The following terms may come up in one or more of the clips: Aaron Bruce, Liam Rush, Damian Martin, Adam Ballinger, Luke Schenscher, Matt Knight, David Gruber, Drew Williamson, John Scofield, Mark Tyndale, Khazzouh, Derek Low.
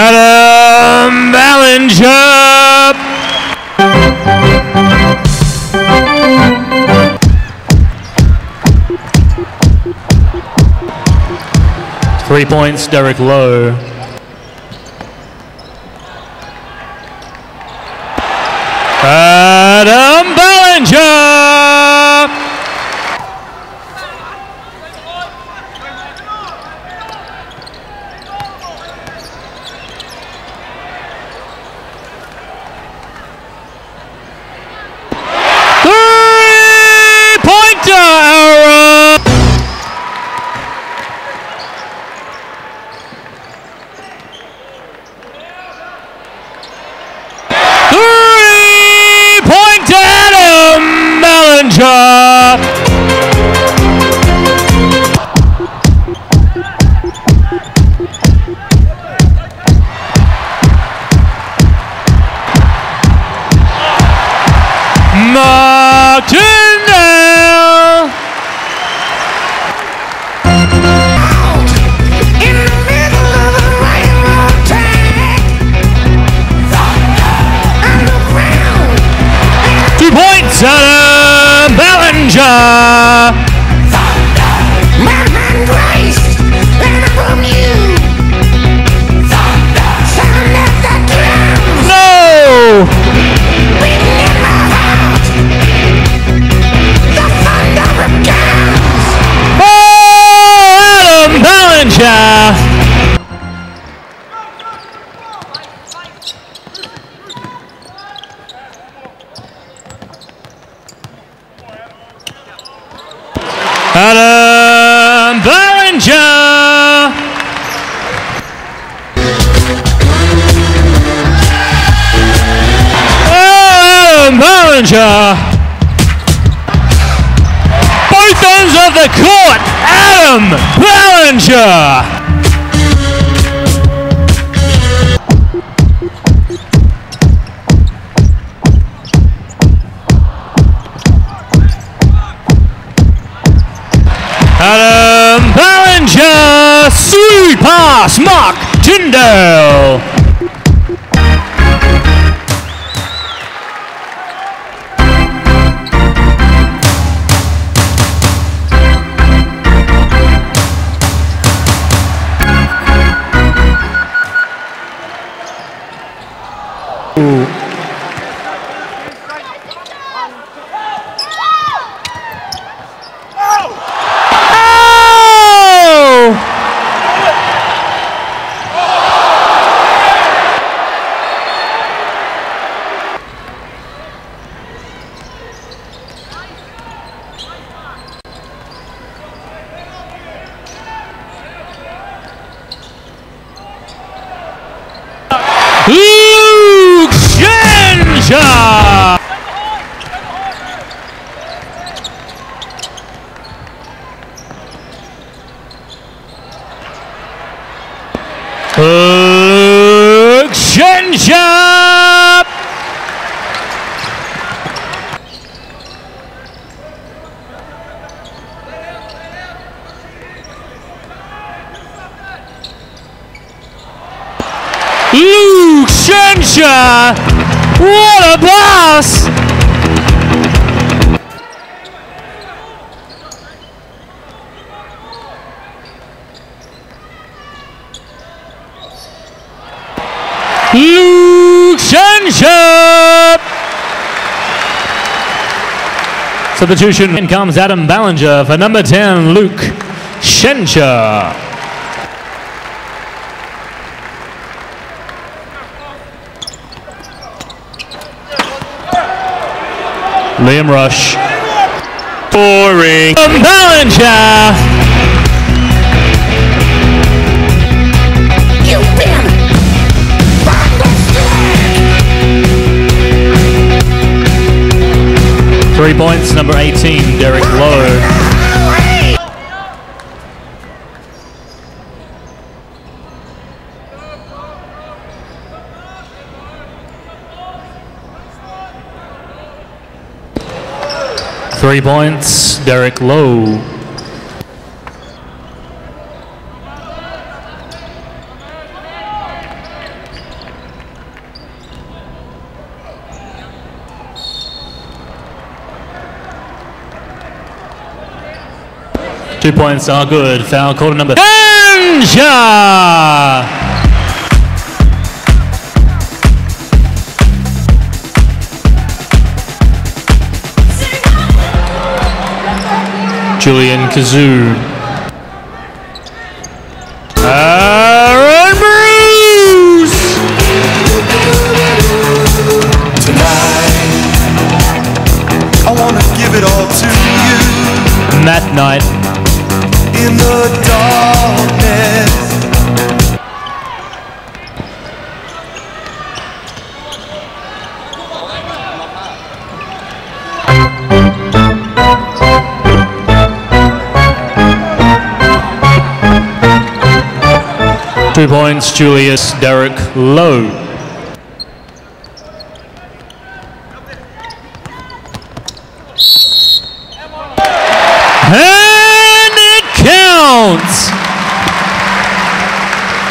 Adam Ballinger. 3 points, Derek Low. Adam Ballinger! Mark Tyndale! In the middle of a railroad track, on the ground. 2 points, Adam Ballinger! My hand raised, and from you. Sound of the drums. No! Adam Ballinger! Adam Ballinger! Both ends of the court, Adam Ballinger! Adam Ballinger, pass, Mark Tyndale. Luke Schenscher! Luke Schenscher! Luke Schenscher! What a pass! Luke Schenscher! Substitution. In comes Adam Ballinger for number 10, Luke Schenscher. Liam Rush. Boring. Ballinger! You win! From the stack! 3 points, number 18, Derek Low. Three points, Derek Low. 2 points are good. Foul called at number Schenscher. Julian Khazzouh. Aaron Bruce! Tonight, I want to give it all to you. Matt Knight. In the darkness. 2 points, Julius Derek Low. And it counts!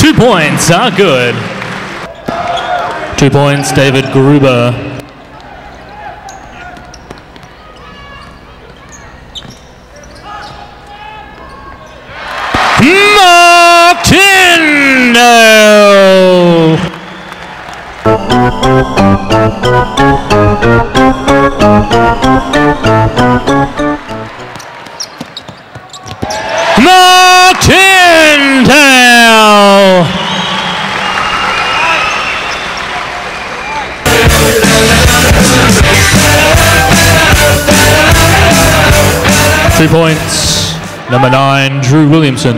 2 points are good. 2 points, David Gruber. Mark Tyndale. Mark Tyndale. Three points, number 9, Drew Williamson.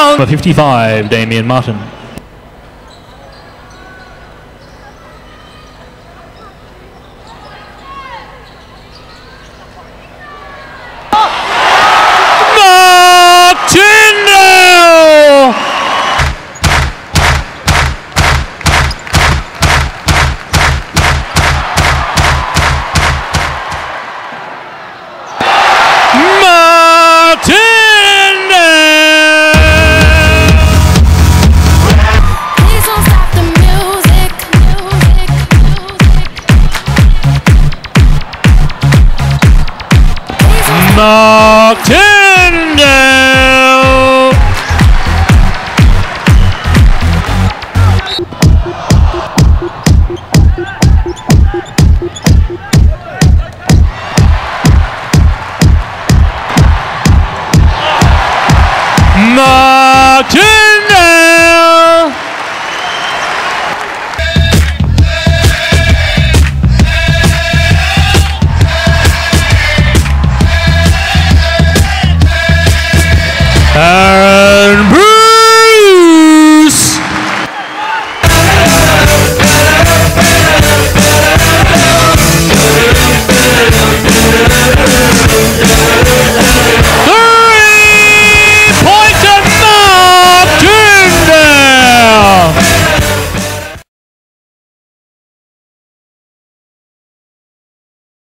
Number 55, Damian Martin. Mark Tyndale! Mark Tyndale! Mark Tyndale!